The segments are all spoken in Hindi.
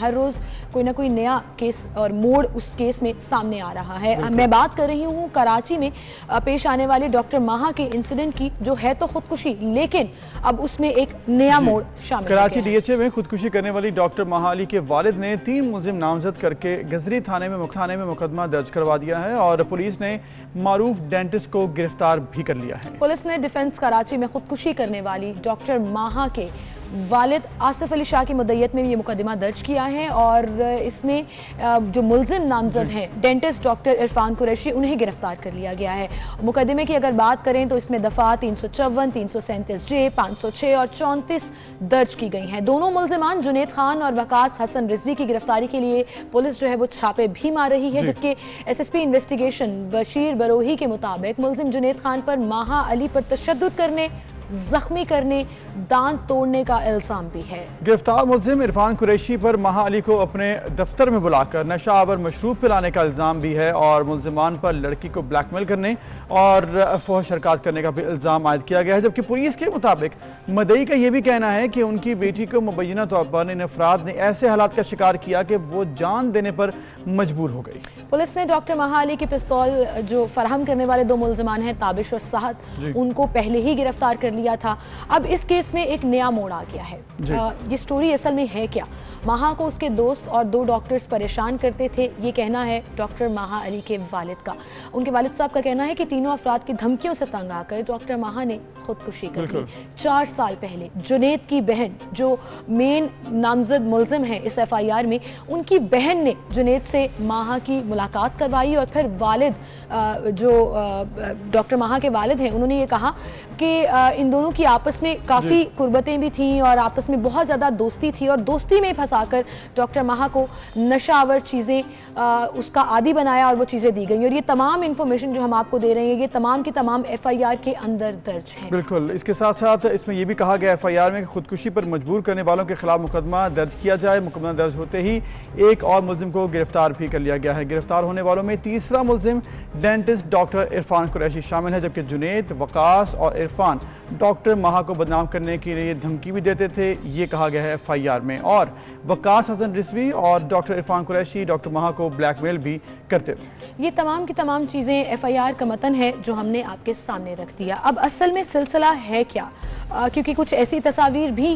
हर रोज़ कोई ना कोई नया केस और मोड़ उस केस में सामने आ रहा है। मैं बात कर रही हूँ कराची में पेश आने वाले डॉक्टर माहा के इंसिडेंट की, जो है तो खुदकुशी, लेकिन अब उसमें एक नया मोड़ शामिल। कराची DHA में खुदकुशी करने वाली डॉक्टर माहा अली के वालिद ने 3 मुलजिम नामजद करके गजरी थाने में मुकदमा दर्ज करवा दिया है और पुलिस ने मारूफ डेंटिस्ट को गिरफ्तार भी कर लिया है। पुलिस ने डिफेंस कराची में खुदकुशी करने वाली डॉक्टर माहा के वालिद आसिफ अली शाह की मुद्दत में ये मुकदमा दर्ज किया है और इसमें जो मुलजिम नामजद हैं डेंटिस्ट डॉक्टर इरफान कुरैशी, उन्हें गिरफ्तार कर लिया गया है। मुकदमे की अगर बात करें तो इसमें दफ़ा 354, 337J, 506 और 34 दर्ज की गई हैं। दोनों मुलजमान जुनैद खान और वक्कास हसन रिजवी की गिरफ्तारी के लिए पुलिस जो है वो छापे भी मार रही है, जबकि SSP इन्वेस्टिगेशन बशीर बरोही के मुताबिक मुलजिम जुनैद खान पर माहा अली पर तशद्दुद करने, जख्मी करने, दांत तोड़ने का इल्जाम भी है। गिरफ्तार मुलजिम इरफान कुरैशी पर माहा अली को अपने दफ्तर में बुलाकर नशा आवर मशरूब पिलाने का इल्ज़ाम भी है और मुलजमान पर लड़की को ब्लैकमेल करने और अफवाह शरकत करने का भी इल्ज़ाम आयद किया गया है, जबकि पुलिस के मुताबिक मदई का यह भी कहना है कि उनकी बेटी को मुबैना तौर पर इन अफराद ने ऐसे हालात का शिकार किया कि वो जान देने पर मजबूर हो गई। पुलिस ने डॉक्टर माहा अली की पिस्तौल जो फराहम करने वाले 2 मुलजमान हैं ताबिश और असद, उनको पहले ही गिरफ्तार कर लिया था। अब इस केस में एक नया मोड़ आ गया है। ये स्टोरी असल में है क्या? माहा को उसके दोस्त और 2 डॉक्टर्स परेशान करते थे, ये कहना है डॉक्टर माहा अली के वालिद का। उनके वालिद साहब का कहना है कि तीनों अफराद की धमकियों से तंग आकर डॉक्टर माहा ने खुदकुशी कर ली। 4 साल पहले जुनैद की बहन, जो मेन नामजद मुलजिम है इस FIR में, उनकी बहन ने जुनैद से माहा की मुलाकात करवाई और फिर वालिद जो डॉक्टर माहा के वालिद हैं उन्होंने ये कहा कि इन दोनों की आपस में काफ़ी कुर्बतें भी थीं और आपस में बहुत ज़्यादा दोस्ती थी और दोस्ती में फंसाकर डॉक्टर माहा को नशावर चीज़ें उसका आदी बनाया और वो चीज़ें दी गई। और ये तमाम इन्फॉर्मेशन जो हम आपको दे रहे हैं ये तमाम की तमाम FIR के अंदर दर्ज है। बिल्कुल, इसके साथ साथ इसमें यह भी कहा गया FIR में खुदकुशी पर मजबूर करने वालों के खिलाफ मुकदमा दर्ज किया जाए। मुकदमा दर्ज होते ही एक और मुलजिम को गिरफ्तार भी कर लिया गया है। गिरफ्तार होने वालों में तीसरा मुलजिम डेंटिस्ट डॉक्टर इरफान कुरैशी शामिल है, जबकि जुनैद, वक्कास और इरफान डॉक्टर माहा को बदनाम करने के लिए धमकी भी देते थे, ये कहा गया है FIR में। और वक्कास हसन रिजवी और डॉक्टर इरफान कुरैशी डॉक्टर माहा को ब्लैकमेल भी करते थे। ये तमाम की तमाम चीज़ें FIR का मतन है जो हमने आपके सामने रख दिया। अब असल में सिलसिला है क्या? क्योंकि कुछ ऐसी तस्वीर भी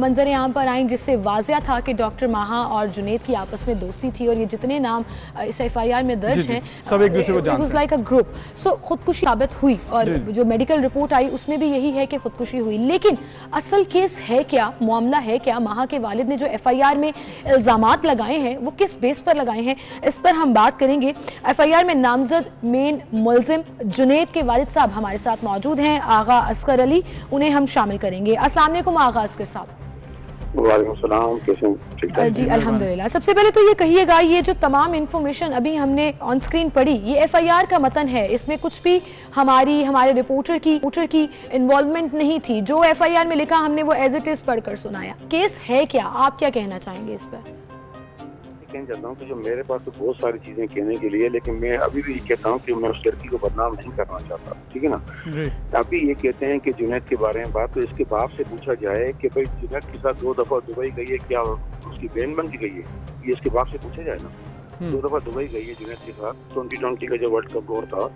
मंजर आम पर आईं जिससे वाजिया था कि डॉक्टर माहा और जुनैद की आपस में दोस्ती थी और ये जितने नाम इस FIR में दर्ज हैं सब एक दूसरे को जानते हैं। Like a group. सो खुदकुशी साबित हुई और जो मेडिकल रिपोर्ट आई उसमें भी यही है कि खुदकुशी हुई, लेकिन असल केस है क्या, मामला है क्या? माहा के वालिद ने जो FIR में इल्ज़ामात लगाए हैं वो किस बेस पर लगाए हैं, इस पर हम बात करेंगे। FIR में नामजद मेन मुलजिम जुनैद के वालिद साहब हमारे साथ मौजूद हैं, आगा अस्कर अली, उन्हें हम शामिल करेंगे। अस्सलाम वालेकुम आगा अस्कर साहब। वालेकुम सलाम, कैसे? जी अल्हम्दुलिल्लाह। सबसे पहले तो ये कहिएगा, ये जो तमाम इन्फॉर्मेशन अभी हमने ऑन स्क्रीन पढ़ी ये FIR का मतन है, इसमें कुछ भी हमारे रिपोर्टर की इन्वॉल्वमेंट नहीं थी। जो FIR में लिखा हमने वो एज इट इज पढ़कर सुनाया। केस है क्या, आप क्या कहना चाहेंगे इस पर? कहना चाहता हूँ कि जो मेरे पास तो बहुत सारी चीजें कहने के लिए, लेकिन मैं अभी भी कहता हूँ कि मैं उस लड़की को बदनाम नहीं करना चाहता, ठीक है ना। अभी ये कहते हैं कि जुनैद के बारे में बात, तो इसके बाप से पूछा जाए कि भाई जुनैद के साथ 2 दफा दुबई गई है, क्या उसकी बहन बन के गई है? ये इसके बाप से पूछा जाए ना। 2 दफा दुबई गई है जुनैद के साथ, 2020 का जो वर्ल्ड कप दौर था,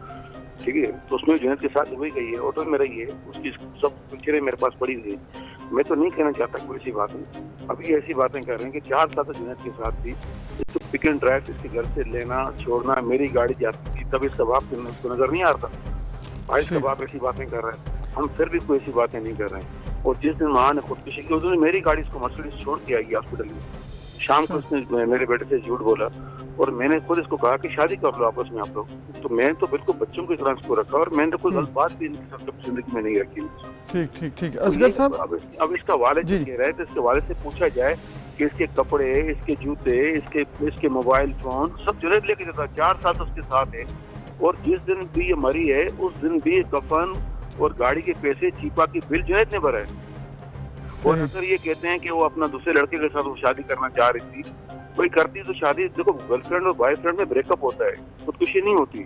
ठीक है, तो उसमें जुनैद के साथ दुबई गई है, ऑटो में रही है, उसकी सब पिक्चरें मेरे पास पड़ी हुई। मैं तो नहीं कहना चाहता कोई ऐसी बात नहीं। अभी ऐसी बातें कर रहे हैं कि 4 साल तो जुनैद के साथ थी, तो पिक एंड ड्राइव इसके घर से लेना छोड़ना, मेरी गाड़ी जाती थी तब इसका बाप उसको नजर नहीं आता। आज इसका बाप ऐसी बातें कर रहे हैं, हम फिर भी कोई ऐसी बातें नहीं कर रहे हैं। और जिस दिन माँ ने खुदकुशी की, उसने मेरी गाड़ी इसको मर्सिडीज छोड़ के आई हॉस्पिटल में, शाम को उसने मेरे बेटे से झूठ बोला और मैंने खुद इसको कहा कि शादी कर लो आपस में आप लोग, तो मैंने तो बिल्कुल बच्चों की तरह इसको रखा और मैंने तो कोई गलत बात भी जिंदगी में नहीं रखी। ठीक ठीक ठीक असगर साहब, अब इसका वालिद कह रहा है तो इसके वालिद से पूछा जाए कि इसके कपड़े, इसके जूते, इसके मोबाइल फोन सब जुनैद लेके जाता, 4 साल तो उसके साथ है। और जिस दिन भी ये मरी है उस दिन भी कफन और गाड़ी के पैसे, चीपा की बिल जुनैद ने भरा है। और अगर ये कहते हैं कि वो अपना दूसरे लड़के के साथ वो शादी करना चाह रही थी, कोई करती तो शादी, देखो गर्लफ्रेंड और बॉयफ्रेंड में ब्रेकअप होता है, खुदकुशी नहीं होती।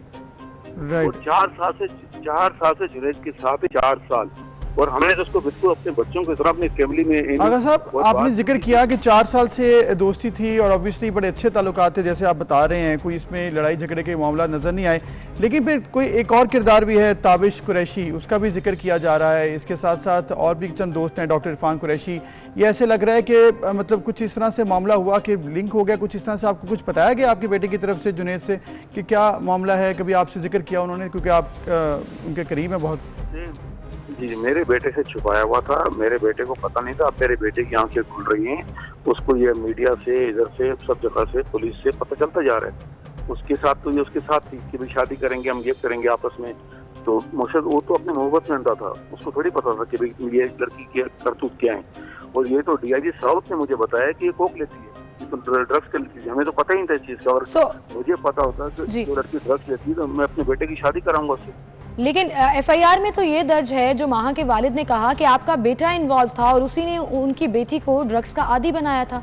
और 4 साल से जुनैद के साथ 4 साल और हमने तो उसको बिल्कुल अपने बच्चों के तरह अपनी फैमिली में। आगा साहब, आपने जिक्र किया कि 4 साल से दोस्ती थी और ऑब्वियसली बड़े अच्छे ताल्लुकात थे, जैसे आप बता रहे हैं, कोई इसमें लड़ाई झगड़े के मामला नजर नहीं आए। लेकिन फिर कोई एक और किरदार भी है, ताबिश कुरैशी, उसका भी जिक्र किया जा रहा है। इसके साथ साथ और भी चंद दोस्त हैं, डॉक्टर इरफान कुरैशी। ये ऐसे लग रहा है कि मतलब कुछ इस तरह से मामला हुआ कि लिंक हो गया, कुछ इस तरह से। आपको कुछ बताया गया आपके बेटे की तरफ से जुनैद से कि क्या मामला है? कभी आपसे जिक्र किया उन्होंने, क्योंकि आप उनके करीब हैं बहुत। जी, मेरे बेटे से छुपाया हुआ था, मेरे बेटे को पता नहीं था। अब मेरे बेटे की आंखें खुल रही हैं, उसको ये मीडिया से, इधर से, सब जगह से, पुलिस से पता चलता जा रहा है। उसके साथ तो ये उसके साथ थी कि भी शादी करेंगे, हम ये करेंगे आपस में। तो मुर्शद वो तो अपने मोहब्बत में अंधा था, उसको थोड़ी पता था कि भाई ये लड़की के करतूत क्या है। और ये तो DIG साहब ने मुझे बताया कि ये कोक लेती है, ड्रग्स कर लेती है। हमें तो पता ही नहीं था इस चीज़ का। और मुझे पता होता कि वो लड़की ड्रग्स लेती है तो मैं अपने बेटे की शादी कराऊंगा उससे। लेकिन FIR में तो ये दर्ज है, जो माहा के वालिद ने कहा कि आपका बेटा इन्वॉल्व था और उसी ने उनकी बेटी को ड्रग्स का आदी बनाया था।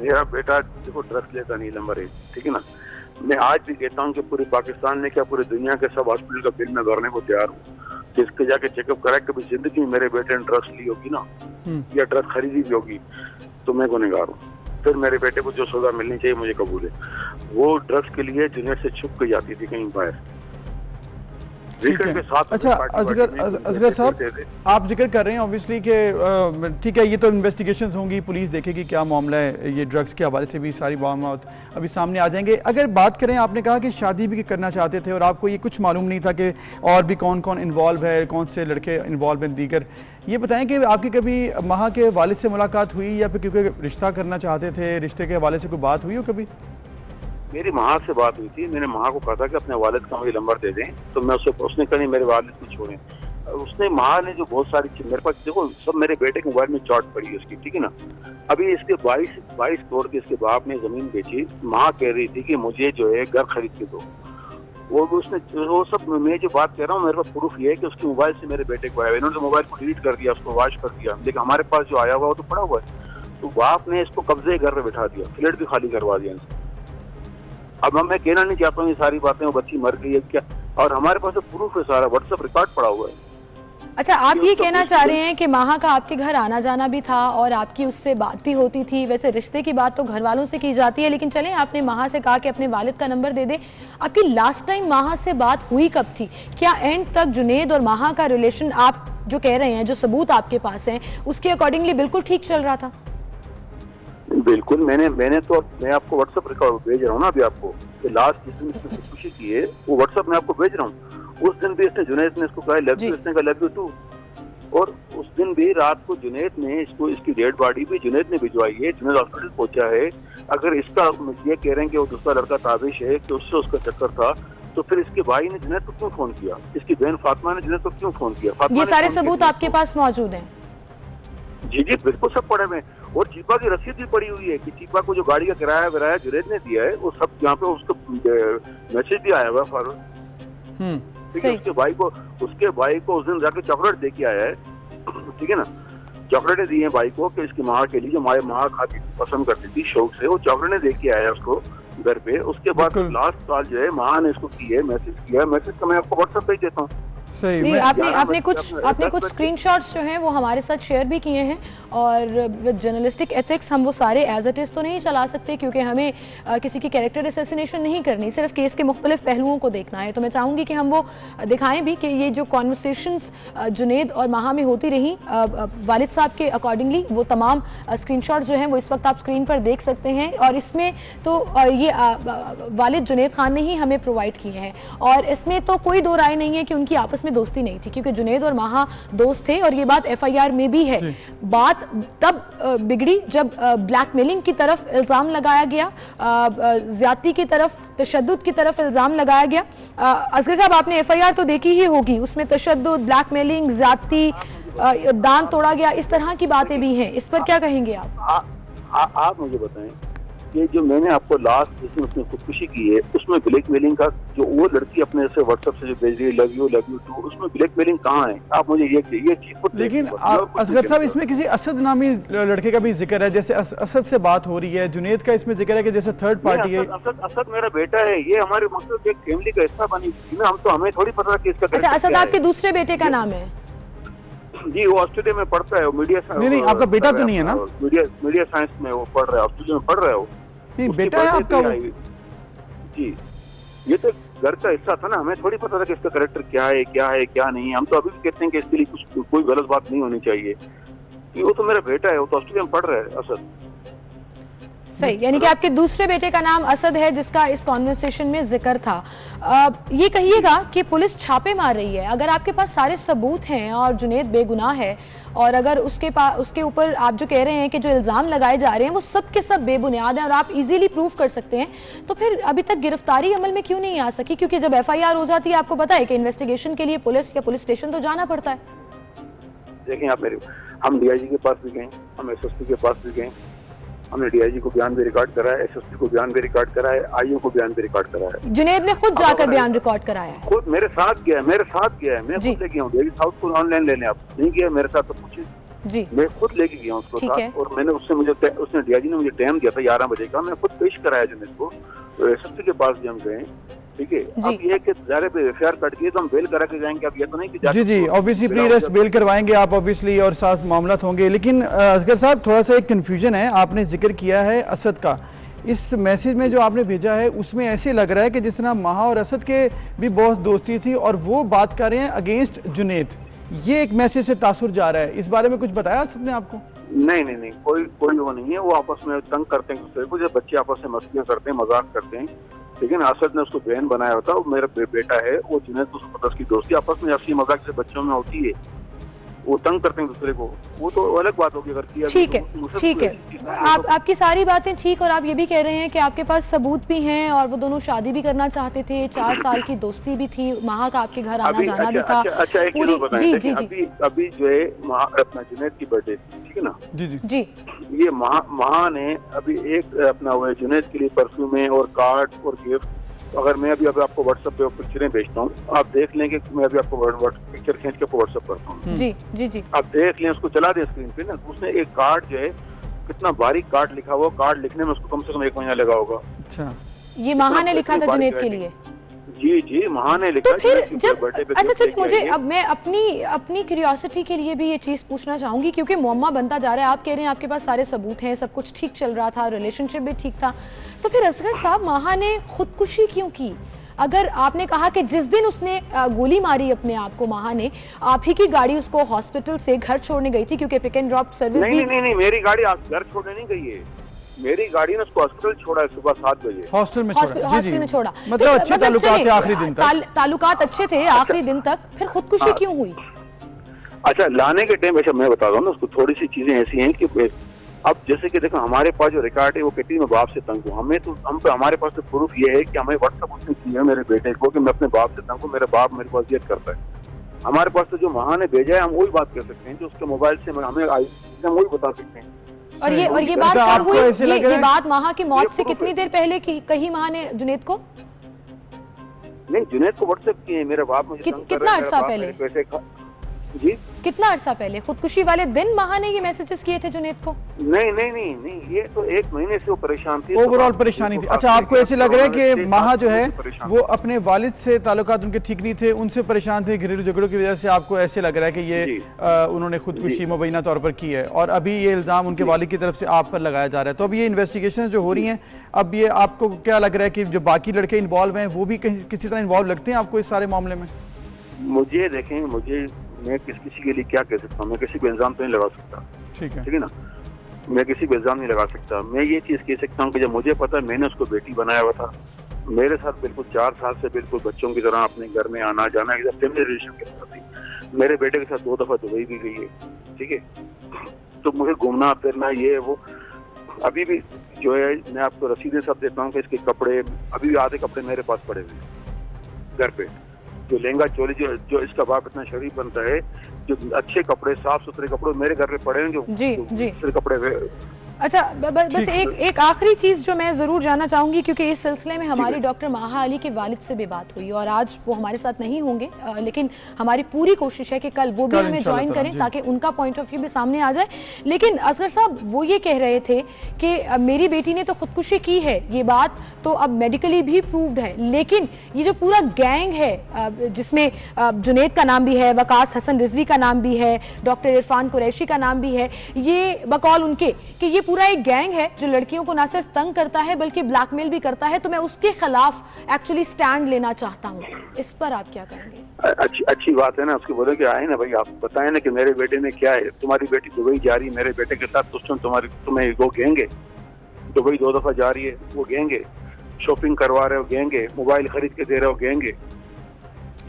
मेरा बेटा देखो ड्रग्स लेता नहीं, नंबर 1, ठीक है ना। मैं आज भी कहता हूँ कि पूरे पाकिस्तान में क्या पूरी दुनिया के सब हॉस्पिटल का बिल मैं भरने को तैयार हूँ, जिसके जाके चेकअप करा। कभी जिंदगी में मेरे बेटे ने ड्रग्स ली होगी ना, या ड्रग्स खरीदी भी होगी, तो मैं गुनहगार हूँ। फिर मेरे बेटे को जो सजा मिलनी चाहिए मुझे कबूल है। वो ड्रग्स के लिए जुनैद से छुप के जाती थी कहीं बाहर। अच्छा असगर साहब, आप जिक्र कर रहे हैं ऑब्वियसली कि ठीक है, ये तो इन्वेस्टिगेशंस होंगी, पुलिस देखेगी क्या मामला है, ये ड्रग्स के हवाले से भी सारी बात अभी सामने आ जाएंगे। अगर बात करें, आपने कहा कि शादी भी करना चाहते थे और आपको ये कुछ मालूम नहीं था कि और भी कौन कौन इन्वॉल्व है, कौन से लड़के इन्वॉल्व हैं दीगर। ये बताएं कि आपकी कभी माहा के वालिद से मुलाकात हुई, या फिर क्योंकि रिश्ता करना चाहते थे, रिश्ते के हवाले से कोई बात हुई हो कभी? मेरी माँ से बात हुई थी। मैंने माँ को कहा था कि अपने वालिद का मुझे नंबर दे दें, तो मैं उसे, उसने कहा नहीं मेरे वालिद को छोड़ें। उसने, माँ ने जो बहुत सारी चीज मेरे पास, देखो सब मेरे बेटे के मोबाइल में चौट पड़ी है उसकी, ठीक है ना। अभी इसके 22 करोड़ के इसके बाप ने जमीन बेची। माँ कह रही थी कि मुझे जो है घर खरीद के दो। वो सब मैं जो बात कह रहा हूँ, मेरे पास प्रूफ ये है कि उसके मोबाइल से मेरे बेटे को आया हुआ। इन्होंने मोबाइल को डिलीट कर दिया, उसको वॉश कर दिया, लेकिन हमारे पास जो आया हुआ वो तो पड़ा हुआ है। तो बाप ने इसको कब्जे घर में बैठा दिया, फ्लैट भी खाली करवा दिया। अब मैं कहना नहीं चाहता हूँ ये सारी बातें, वो बच्ची मर गई है क्या, और हमारे पास तो प्रूफ है सारा, व्हाट्सएप रिकॉर्ड पड़ा हुआ है। अच्छा, आप ये कहना चाह रहे हैं कि माहा का आपके घर आना जाना भी था और आपकी उससे बात भी होती थी। वैसे रिश्ते की बात तो घर वालों से की जाती है, लेकिन चलें, आपने माहा से कहा कि अपने वालिद का नंबर दे दे। आपकी लास्ट टाइम माहा से बात हुई कब थी? क्या एंड तक जुनैद और माहा का रिलेशन, आप जो कह रहे हैं, जो सबूत आपके पास है, उसके अकॉर्डिंगली बिल्कुल ठीक चल रहा था? बिल्कुल। मैंने तो, मैं आपको व्हाट्सएप रिकॉर्ड भेज रहा हूँ ना अभी आपको, कि लास्ट जिस दिन इसने खुशी की है वो व्हाट्सएप में आपको भेज रहा हूँ। उस दिन भी इसने, जुनैद ने इसको कहा लव यू, इसने कहा लव यू टू। और उस दिन भी रात को जुनैद ने इसको, इसकी डेड बॉडी भी जुनैद ने भिजवाई है, जुनैद हॉस्पिटल पहुंचा है। अगर इसका ये कह रहे हैं कि वो दूसरा लड़का ताबिश है, कि उससे उसका चक्कर था, तो फिर इसके भाई ने जुनैद को क्यों फोन किया? इसकी बहन फातिमा ने जुनैद को क्यों फोन किया? ये सारे सबूत आपके पास मौजूद है? जी जी, बिल्कुल, सब पड़े हुए। और चीपा की रसीद भी पड़ी हुई है कि चीपा को जो गाड़ी का किराया वराया जुनैद ने दिया है, वो सब यहाँ पे उसको मैसेज भी आया हुआ फॉरवर्ड, ठीक है। उसके भाई को उस दिन जाके चॉकलेट दे के आया है, ठीक है ना। चॉकलेटें दी है भाई को कि इसकी माँ के लिए, जो हमारे माँ खाती पसंद करती थी शौक से, वो चॉकलेटें दे के आया है उसको घर पे। उसके बाद लास्ट साल जो है माँ ने इसको की है, मैसेज किया है। मैसेज का मैं आपको व्हाट्सएप भेज देता हूँ। आपने कुछ स्क्रीनशॉट्स जो हैं वो हमारे साथ शेयर भी किए हैं, और विद जर्नलिस्टिक एथिक्स हम वो सारे एज इट इज़ तो नहीं चला सकते, क्योंकि हमें किसी की कैरेक्टर असैसिनेशन नहीं करनी, सिर्फ केस के मुख्तलिफ पहलुओं को देखना है। तो मैं चाहूँगी कि हम वो दिखाएं भी कि ये जो कॉन्वर्सेशंस जुनैद और माहा में होती रहीं वालिद साहब के अकॉर्डिंगली, वो तमाम स्क्रीनशॉट जो हैं वो इस वक्त आप स्क्रीन पर देख सकते हैं। और इसमें तो ये वालिद जुनैद खान ने ही हमें प्रोवाइड किए हैं, और इसमें तो कोई दो राय नहीं है कि उनकी आपस में दोस्ती नहीं थी, क्योंकि जुनैद और माहा दोस्त थे। और ये बात FIR में भी है। बात तब बिगड़ी जब ब्लैकमेलिंग की तरफ इल्जाम लगाया गया, ज्यादती की तरफ, तशद्दुद की तरफ इल्जाम लगाया गया। असगर साहब, आपने FIR तो देखी ही होगी, उसमें तशद्दुद, ब्लैकमेलिंग, ज्यादती, दान तोड़ा गया, इस तरह की बातें भी हैं। इस पर क्या कहेंगे आप? आप मुझे बताएं कि जो मैंने आपको लास्ट जिसमें उसने खुदकुशी की है, उसमें ब्लैकमेलिंग का जो वो लड़की अपने से व्हाट्सएप से जो भेज रही है लव यू टू, उसमें ब्लैकमेलिंग कहाँ है? आप मुझे ये चीज को। लेकिन असगर साहब, इसमें किसी असद नामी लड़के का भी जिक्र है, जैसे असद से बात हो रही है, जुनैद का इसमें जिक्र है कि जैसे थर्ड पार्टी है। असद मेरा बेटा है, ये हमारे मतलब एक फैमिली का हिस्सा बनी ना, हम तो, हमें थोड़ी पता। असद आपके दूसरे बेटे का नाम है? जी वो ऑस्ट्रेलिया में पढ़ता है वो मीडिया साइंस। नहीं नहीं आपका बेटा तो नहीं है ना? मीडिया साइंस में वो पढ़ रहा है, ऑस्ट्रेलिया में पढ़ रहा है वो। नहीं बेटा है आपका जी? ये तो घर का हिस्सा था ना, हमें थोड़ी पता था कि इसका करेक्टर क्या है क्या है क्या नहीं है। हम तो अभी भी कहते हैं कि इसके लिए कुछ कोई गलत बात नहीं होनी चाहिए। वो तो मेरा बेटा है, वो तो ऑस्ट्रेलिया में पढ़ रहा है असद। सही, यानी कि आपके दूसरे बेटे का नाम असद है जिसका इस कॉन्वर्सेशन में जिक्र था। ये कहिएगा कि पुलिस छापे मार रही है, अगर आपके पास सारे सबूत हैं और जुनैद बेगुनाह है और अगर उसके ऊपर आप जो कह रहे हैं कि जो इल्ज़ाम लगाए जा रहे हैं वो सब के सब बेबुनियाद हैं और आप इजीली प्रूव कर सकते हैं, तो फिर अभी तक गिरफ्तारी अमल में क्यों नहीं आ सकी? क्योंकि जब एफआईआर हो जाती है आपको पता है कि इन्वेस्टिगेशन के लिए पुलिस या पुलिस स्टेशन तो जाना पड़ता है। देखें आप, मेरे हम डीआईजी के पास भी गए, हम एसएसपी के पास भी गए, हमने डीआईजी को बयान भी रिकॉर्ड करा है, एसएसपी को बयान भी रिकॉर्ड करा है, आईओ को बयान भी रिकॉर्ड करा है। जुनैद ने खुद जाकर बयान रिकॉर्ड कराया है, खुद मेरे साथ गया है, मेरे साथ गया है, मैं खुद लेके गया हूँ। डीआईजी साउथ को ऑनलाइन लेने आप नहीं गया मेरे साथ तो पूछे जी, मैं खुद लेके गया उसको साथ और मैंने उससे उसने डीआईजी ने मुझे टाइम दिया था 11 बजे का, मैं खुद पेश कराया जुनैद को, एसएसपी के पास भी हम गए। ठीक है, अब ये कि जारे पे एफआईआर कट गई तो हम बेल करा के जाएंगे, अब ये तो नहीं कि जी जी ऑब्वियसली प्री अरेस्ट बेल करवाएंगे आप ऑब्वियसली और साथ मामला होंगे। लेकिन असगर साहब थोड़ा सा एक कन्फ्यूजन है, आपने जिक्र किया है असद का, इस मैसेज में जो आपने भेजा है उसमें ऐसे लग रहा है कि जिस तरह महा और असद के भी बहुत दोस्ती थी और वो बात कर रहे हैं अगेंस्ट जुनैद, ये एक मैसेज से तासुर जा रहा है, इस बारे में कुछ बताया असद ने आपको? नहीं नहीं नहीं, कोई वो नहीं है, वो आपस में तंग करते हैं दूसरे को, जब बच्चे आपस में मस्तियाँ करते हैं, मजाक करते हैं। लेकिन असद ने उसको बहन बनाया होता, वो मेरा बेटा है, वो जुनैद को उसको उसकी दोस्ती आपस में हंसी मजाक से बच्चों में होती है, वो तंग करते हैं दूसरे को, वो तो अलग बात होगी। ठीक है ठीक है, आपकी सारी बातें ठीक, और आप ये भी कह रहे हैं कि आपके पास सबूत भी हैं और वो दोनों शादी भी करना चाहते थे, 4 साल की दोस्ती भी थी, महा का आपके घर आना जाना भी था। अच्छा एक चीज बताइए, अभी जो है अपना जुनैद की बर्थडे थी, ठीक है ना जी, ये महा ने अभी एक अपना हुआ जुनैद के लिए परफ्यूम में और कार्ड और गिफ्ट, अगर मैं अभी आपको व्हाट्सएप पे पिक्चरें भेजता हूँ, आप देख लें कि मैं अभी आपको पिक्चर खींच के व्हाट्सएप करता हूँ जी जी जी, आप देख लें, उसको चला दें स्क्रीन पे ना, उसने एक कार्ड जो है कितना बारीक कार्ड लिखा हुआ, कार्ड लिखने में उसको कम से कम 1 महीना लगा होगा। अच्छा, ये महा ने लिखा था जुनैद के लिए? जी जी, महा ने लिखा। तो फिर जब अच्छा सिर्फ मुझे अब मैं अपनी क्यूरियोसिटी के लिए भी ये चीज़ पूछना चाहूँगी क्योंकि मुअम्मा बनता जा रहा है। आप कह रहे हैं आपके पास सारे सबूत हैं, सब कुछ ठीक चल रहा था, रिलेशनशिप भी ठीक था, तो फिर असगर साहब महा ने खुदकुशी क्यों की? अगर आपने कहा कि जिस दिन उसने गोली मारी अपने आप को, महा ने आप ही की गाड़ी उसको हॉस्पिटल से घर छोड़ने गई थी क्योंकि पिक एंड ड्रॉप सर्विस। नहीं, मेरी गाड़ी घर छोड़ने नहीं गई है, मेरी गाड़ी ने उसको हॉस्पिटल छोड़ा है सुबह 7 बजे, हॉस्टल में छोड़ा। मतलब अच्छे ताल्लुकात थे आखिरी दिन तक, ताल्लुकात अच्छे थे आखिरी दिन तक, फिर खुदकुशी क्यों हुई? अच्छा लाने के टाइम, अच्छा मैं बता रहा हूँ ना उसको, थोड़ी सी चीजें ऐसी हैं कि अब जैसे कि देखो हमारे पास जो रिकॉर्ड है वो कहती है मैं बाप से तंग हूँ, हमें तो हम पे हमारे पास तो प्रूफ ये है कि हमें व्हाट्सअप उसने किया मेरे बेटे को कि मैं अपने बाप से तंग हूँ, मेरा बाप मेरे को अजियत करता है। हमारे पास तो जो महा ने भेजा है हम वही बात कर सकते हैं, जो उसके मोबाइल से हमें आई हम वही बता सकते हैं। और ये बात कब हुई? ये बात महा की मौत से कितनी देर पहले की कही महा ने जुनैद को? नहीं, जुनैद को व्हाट्सएप किए मेरे बाप मुझे कितना अरसा पहले जी, कितना अरसा पहले खुदकुशी वाले दिन महा ने ये मैसेजेस किए थे जुनैद को? नहीं, ये तो 1 महीने से वो परेशान थी, ओवरऑल परेशानी थी। अच्छा, आपको ऐसे लग रहा है कि महा जो है वो अपने वालिद से ताल्लुकात उनके ठीक नहीं थे, उनसे परेशान थे, घरेलू झगड़ों की वजह से आपको ऐसे लग रहा है कि ये उन्होंने खुदकुशी मुबैना तौर पर की है और अभी ये इल्ज़ाम उनके वालिद की तरफ से आप पर लगाया जा रहा है। तो अब ये इन्वेस्टिगेशन जो हो रही है, अब ये आपको क्या लग रहा है कि जो बाकी लड़के इन्वॉल्व हैं वो भी किसी तरह इन्वॉल्व लगते हैं आपको इस सारे मामले में? मुझे देखें, मुझे मैं किसी के लिए क्या कह सकता हूँ, मैं किसी को इल्जाम तो नहीं लगा सकता, ठीक है ना, मैं किसी को इल्जाम नहीं लगा सकता। मैं ये चीज़ कह सकता हूँ कि जब मुझे पता है मैंने उसको बेटी बनाया हुआ था, मेरे साथ बिल्कुल 4 साल से बिल्कुल बच्चों की तरह अपने घर में आना जाना फैमिली रिलेशन के साथ, मेरे बेटे के साथ 2 दफ़ा दुबई भी गई है, ठीक है, तो मुझे घूमना फिरना ये वो अभी भी जो है मैं आपको रसीदें सब देता हूँ कि इसके कपड़े अभी भी आधे कपड़े मेरे पास पड़े हुए हैं घर पे, जो लहंगा चोली जो इसका बाप इतना शरीफ बनता है, जो अच्छे कपड़े साफ सुथरे कपड़े मेरे घर में पड़े हैं, जो दूसरे कपड़े अच्छा, बस एक आखिरी चीज़ जो मैं ज़रूर जानना चाहूँगी, क्योंकि इस सिलसिले में हमारी डॉक्टर माहा अली के वालिद से भी बात हुई और आज वो हमारे साथ नहीं होंगे, लेकिन हमारी पूरी कोशिश है कि कल वो भी हमें ज्वाइन करें ताकि उनका पॉइंट ऑफ व्यू भी सामने आ जाए। लेकिन असगर साहब वो ये कह रहे थे कि मेरी बेटी ने तो खुदकुशी की है, ये बात तो अब मेडिकली भी प्रूव्ड है, लेकिन ये जो पूरा गैंग है जिसमें जुनैद का नाम भी है, वक्कास हसन रिजवी का नाम भी है, डॉक्टर इरफान कुरैशी का नाम भी है, ये बकौल उनके कि ये पूरा एक गैंग है जो लड़कियों को ना सिर्फ तंग करता है बल्कि ब्लैकमेल भी करता है, तो मैं उसके खिलाफ एक्चुअली स्टैंड लेना चाहता हूँ, इस पर आप क्या कहेंगे? अच्छी बात है ना, उसके बोले कि आए ना भाई, आप बताएं ना कि मेरे बेटे ने क्या है, तुम्हारी बेटी दुबई जा रही है, मेरे बेटे के साथ तुम्हें वो गएंगे, दुबई 2 दफा जा रही है वो गएंगे, शॉपिंग करवा रहे हो गएंगे, मोबाइल खरीद के दे रहे हो गएंगे,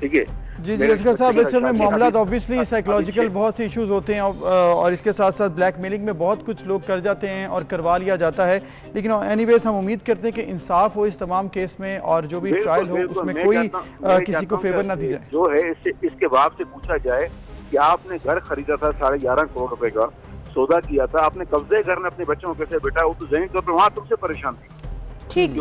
ठीक है जी जी। असगर साहब इस में मामला ऑब्वियसली साइकोलॉजिकल बहुत से इश्यूज़ होते हैं और इसके साथ साथ ब्लैकमेलिंग में बहुत कुछ लोग कर जाते हैं और करवा लिया जाता है, लेकिन एनीवेज हम उम्मीद करते हैं कि इंसाफ हो इस तमाम केस में और जो भी ट्रायल हो उसमें कोई किसी को फेवर ना दी जाए। जो है इसके बाप से पूछा जाए कि आपने घर खरीदा था 11.5 करोड़ रुपए का, सौदा किया था, आपने कब्जे घर में अपने बच्चों को कैसे बेटा, वो तो जहनी तौर पर वहाँ तुमसे परेशान थी। ठीक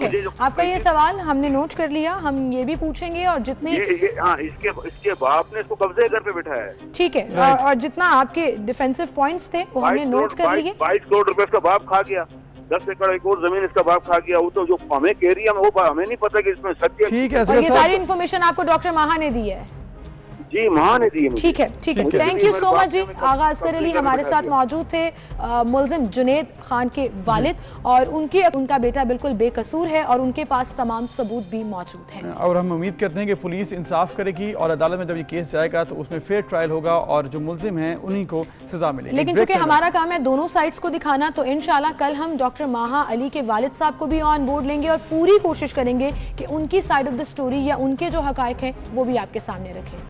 है, आपका ये सवाल हमने नोट कर लिया, हम ये भी पूछेंगे और जितने इसके बाप ने इसको कब्जे घर पे बिठाया है, ठीक है, और जितना आपके डिफेंसिव पॉइंट्स थे वो हमने नोट कर लिए। 22 करोड़ रुपए इसका बाप खा गया, 10 एकड़ एक और जमीन इसका बाप खा गया, वो तो जो हमें कह रही है वो हमें नहीं पता कि इसमें सत्य। ठीक है, ये सारी इन्फॉर्मेशन आपको डॉक्टर माहा ने दी है जी, मां ने दी। ठीक है, ठीक है, थैंक यू सो मच जी। आगा अस्कर अली हमारे साथ मौजूद थे, मुलजिम जुनैद खान के वालिद, और उनका बेटा बिल्कुल बेकसूर है और उनके पास तमाम सबूत भी मौजूद हैं और हम उम्मीद करते हैं कि पुलिस इंसाफ करेगी और अदालत में जब ये केस जाएगा तो उसमें फेयर ट्रायल होगा और जो मुलजिम हैं उन्हीं को सजा मिलेगी। लेकिन क्योंकि हमारा काम है दोनों साइड्स को दिखाना, तो इंशाल्लाह कल हम डॉक्टर माहा अली के वालिद साहब को भी ऑन बोर्ड लेंगे और पूरी कोशिश करेंगे कि उनकी साइड ऑफ द स्टोरी या उनके जो हक़ाइक़ हैं वो भी आपके सामने रखें।